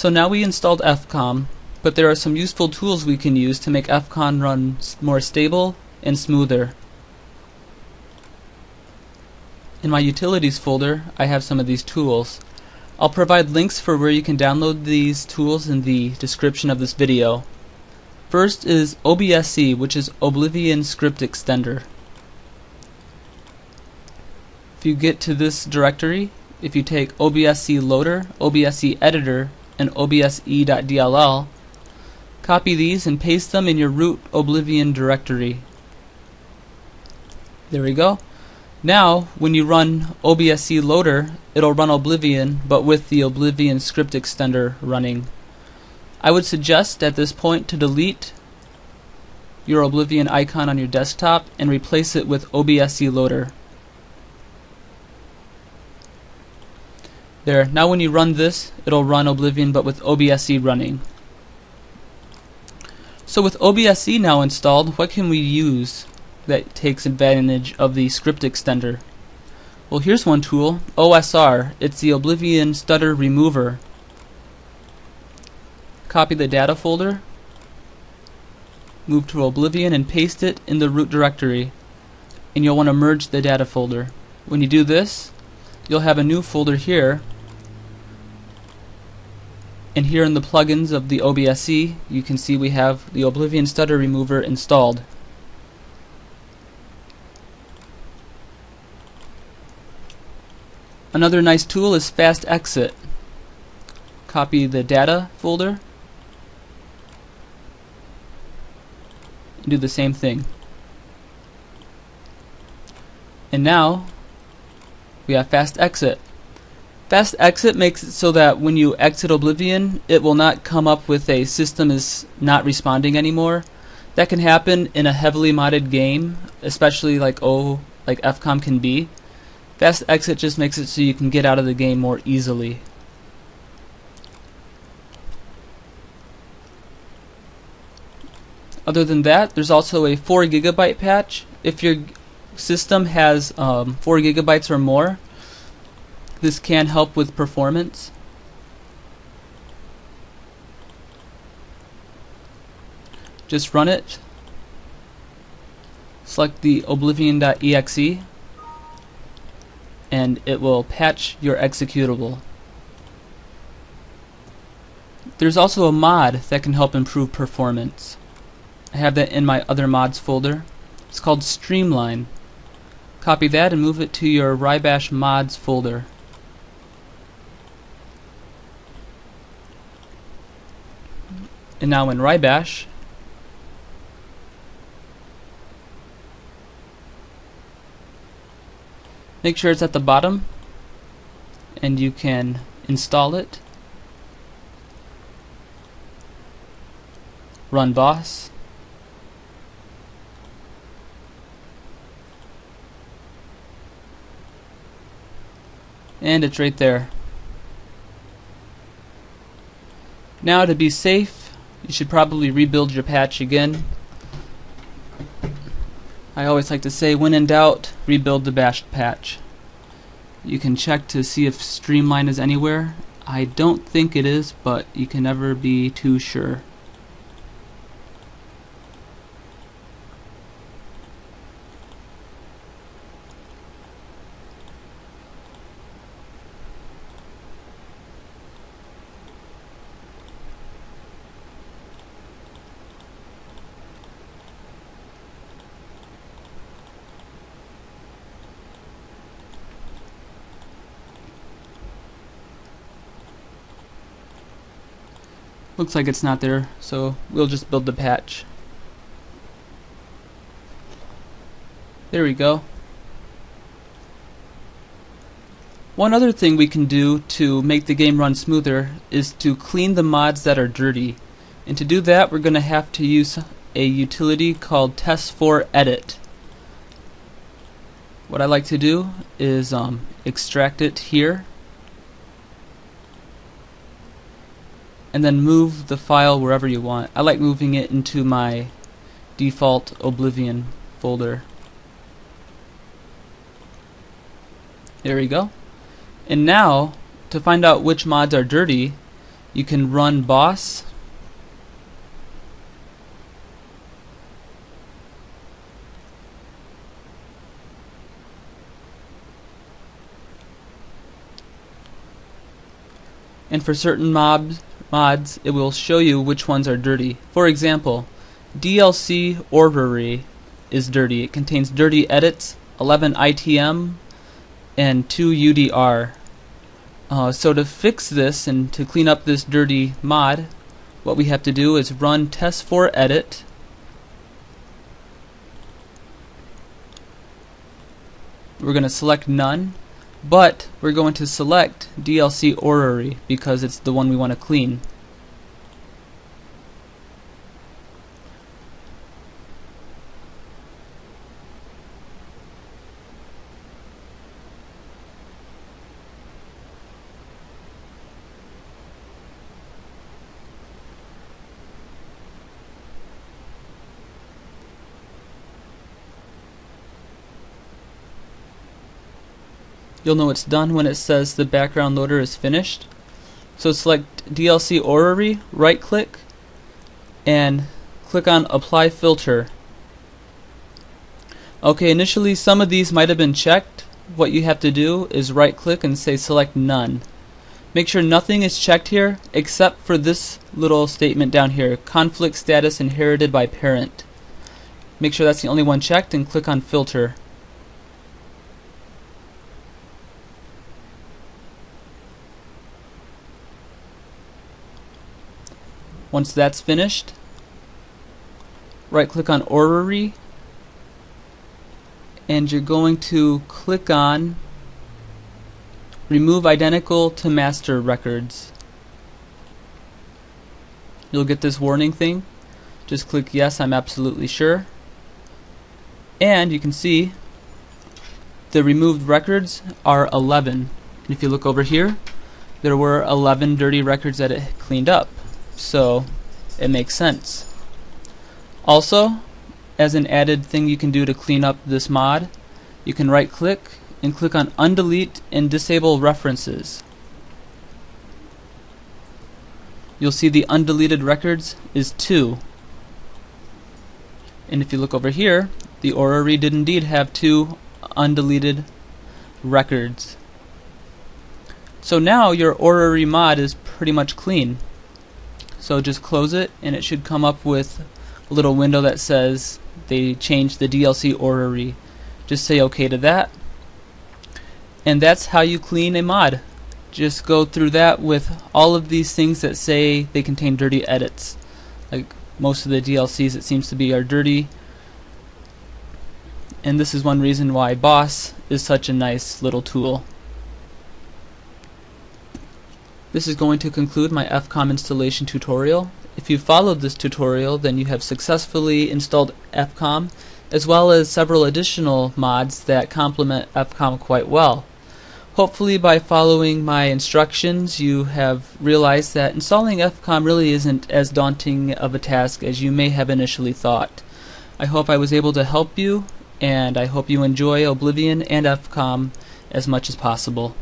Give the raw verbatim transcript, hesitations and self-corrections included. So now we installed F COM, but there are some useful tools we can use to make F COM run more stable and smoother. In my utilities folder, I have some of these tools. I'll provide links for where you can download these tools in the description of this video. First is O B S E, which is Oblivion Script Extender. If you get to this directory, if you take O B S E Loader, O B S E Editor, and O B S E dot D L L, copy these and paste them in your root Oblivion directory. There we go. Now, when you run O B S E Loader, it'll run Oblivion, but with the Oblivion Script Extender running. I would suggest at this point to delete your Oblivion icon on your desktop and replace it with O B S E Loader. There, now when you run this, it'll run Oblivion, but with O B S E running. So with O B S E now installed, what can we use that takes advantage of the script extender? Well, here's one tool, O S R. It's the Oblivion Stutter Remover. Copy the data folder, move to Oblivion, and paste it in the root directory. And you'll want to merge the data folder. When you do this, you'll have a new folder here. And here in the plugins of the O B S E, you can see we have the Oblivion Stutter Remover installed. Another nice tool is Fast Exit. Copy the data folder. Do the same thing. And now we have Fast Exit. Fast Exit makes it so that when you exit Oblivion, it will not come up with a system is not responding anymore. That can happen in a heavily modded game, especially like oh, like F COM can be. Fast Exit just makes it so you can get out of the game more easily. Other than that, there's also a four gigabyte patch. If your system has um, four gigabytes or more, this can help with performance. Just run it. Select the Oblivion dot E X E. And it will patch your executable. There's also a mod that can help improve performance. I have that in my other mods folder. It's called Streamline. Copy that and move it to your Wrye Bash mods folder. And now in Wrye Bash, make sure it's at the bottom, and you can install it. Run Boss. And it's right there. Now, to be safe, you should probably rebuild your patch again. I always like to say, when in doubt, rebuild the bash patch. You can check to see if Streamline is anywhere. I don't think it is, but you can never be too sure. Looks like it's not there, so we'll just build the patch. There we go. One other thing we can do to make the game run smoother is to clean the mods that are dirty. And to do that, we're going to have to use a utility called T E S four Edit. What I like to do is um, extract it here, and then move the file wherever you want. I like moving it into my default Oblivion folder. There we go. And now, to find out which mods are dirty, You can run Boss. And for certain mobs, mods, it will show you which ones are dirty. For example, D L C Orrery is dirty. It contains dirty edits, eleven I T M, and two U D R. Uh, so to fix this and to clean up this dirty mod, what we have to do is run T E S four Edit. We're going to select none, but we're going to select D L C Orrery because it's the one we want to clean. You'll know it's done when it says the background loader is finished. So select D L C Orrery, right click, and click on Apply Filter. Okay, initially some of these might have been checked. What you have to do is right click and say select none. Make sure nothing is checked here except for this little statement down here, conflict status inherited by parent. Make sure that's the only one checked and click on Filter. Once that's finished, right click on Orrery and you're going to click on Remove Identical to Master Records. You'll get this warning thing. Just click yes, I'm absolutely sure. And you can see the removed records are eleven. And if you look over here, there were eleven dirty records that it cleaned up. So it makes sense. Also, as an added thing you can do to clean up this mod, you can right click and click on Undelete and Disable References. You'll see the undeleted records is two. And if you look over here, the Orrery did indeed have two undeleted records. So now your Orrery mod is pretty much clean. So just close it and it should come up with a little window that says they changed the D L C Orrery. Just say OK to that. And that's how you clean a mod. Just go through that with all of these things that say they contain dirty edits. Like most of the D L Cs it seems to be are dirty. And this is one reason why Boss is such a nice little tool. This is going to conclude my F COM installation tutorial. If you followed this tutorial, then you have successfully installed F COM, as well as several additional mods that complement F COM quite well. Hopefully by following my instructions you have realized that installing F COM really isn't as daunting of a task as you may have initially thought. I hope I was able to help you, and I hope you enjoy Oblivion and F COM as much as possible.